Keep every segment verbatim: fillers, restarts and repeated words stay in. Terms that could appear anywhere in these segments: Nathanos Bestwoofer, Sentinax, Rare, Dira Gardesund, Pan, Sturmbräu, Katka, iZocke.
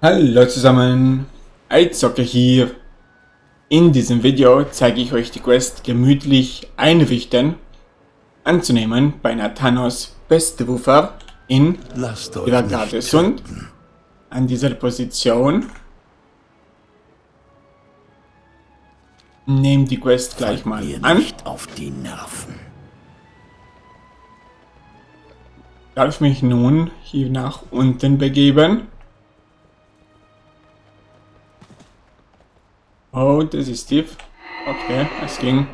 Hallo zusammen, iZocke hier. In diesem Video zeige ich euch die Quest gemütlich einrichten anzunehmen bei Nathanos Bestwoofer in Dira Gardesund. An dieser Position nehmt die Quest gleich mal an. Auf die Nerven. Darf mich nun hier nach unten begeben. Oh, das ist tief. Okay, es ging.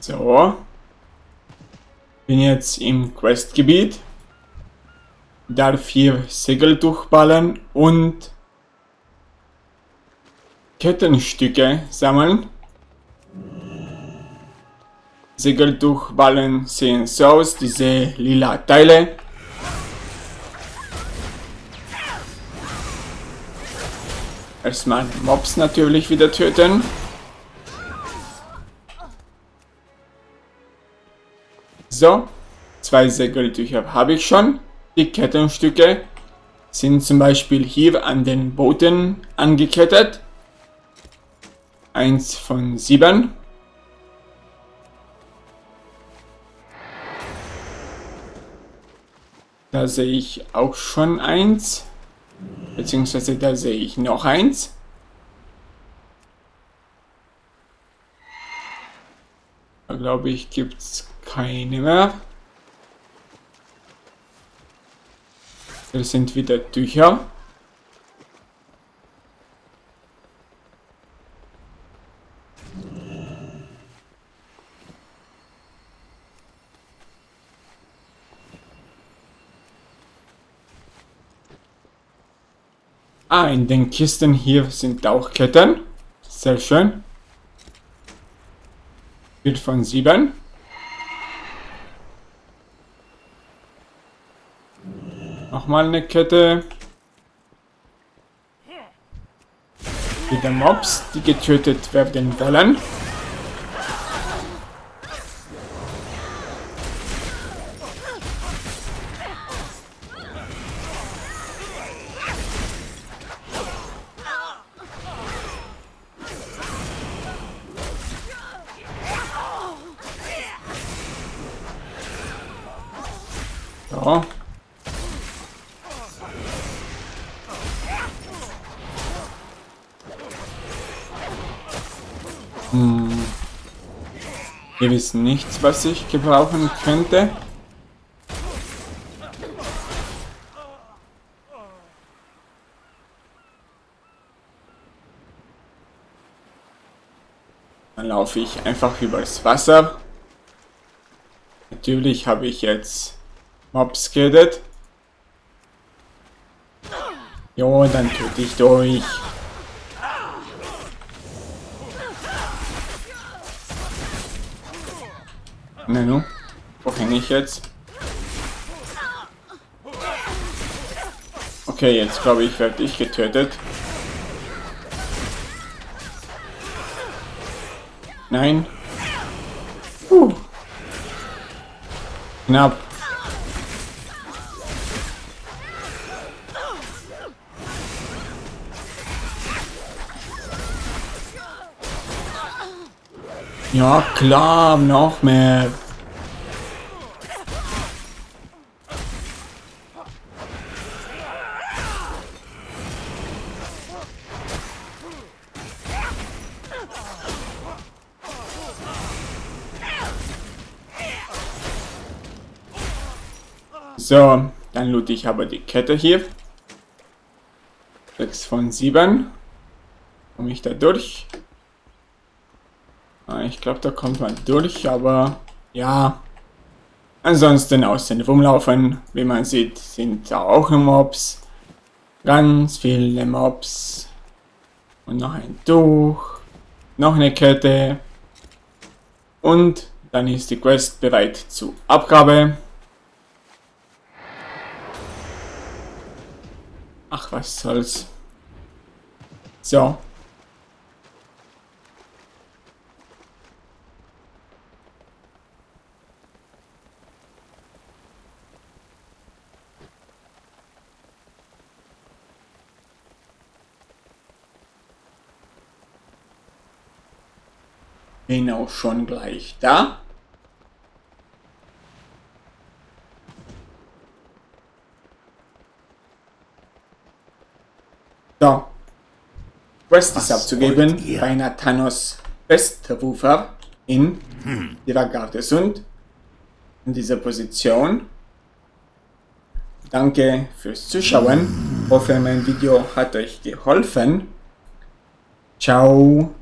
So. Bin jetzt im Questgebiet. Darf hier Segel durchballern und Kettenstücke sammeln. Segel durchballern sehen so aus, diese lila Teile. Erstmal Mobs natürlich wieder töten. So, zwei Segeltücher habe ich schon. Die Kettenstücke sind zum Beispiel hier an den Booten angekettet. Eins von sieben. Da sehe ich auch schon eins. Beziehungsweise da sehe ich noch eins. Da glaube ich, gibt es keine mehr. Das sind wieder Tücher. Ah, in den Kisten hier sind auch Ketten. Sehr schön. vier von sieben. Nochmal eine Kette. Wieder Mobs, die getötet werden wollen. So. Hm. Hier ist nichts, was ich gebrauchen könnte. Dann laufe ich einfach übers Wasser. Natürlich habe ich jetzt Mobs getötet. Jo, dann töte ich durch. Na nun, wo hänge ich jetzt? Okay, jetzt glaube ich, werde ich getötet. Nein. Puh. Knapp. Ja klar, noch mehr. So, dann loote ich aber die Kette hier. sechs von sieben. Komme ich da durch? Ich glaube, da kommt man durch, aber ja. Ansonsten außen rumlaufen. Wie man sieht, sind da auch Mobs. Ganz viele Mobs. Und noch ein Tuch. Noch eine Kette. Und dann ist die Quest bereit zur Abgabe. Ach, was soll's. So. Bin auch schon gleich da. So. Quest ist abzugeben bei Nathanos Bestwoofer in hm. Dira Gardesund. In dieser Position. Danke fürs Zuschauen. Hoffe, mein Video hat euch geholfen. Ciao.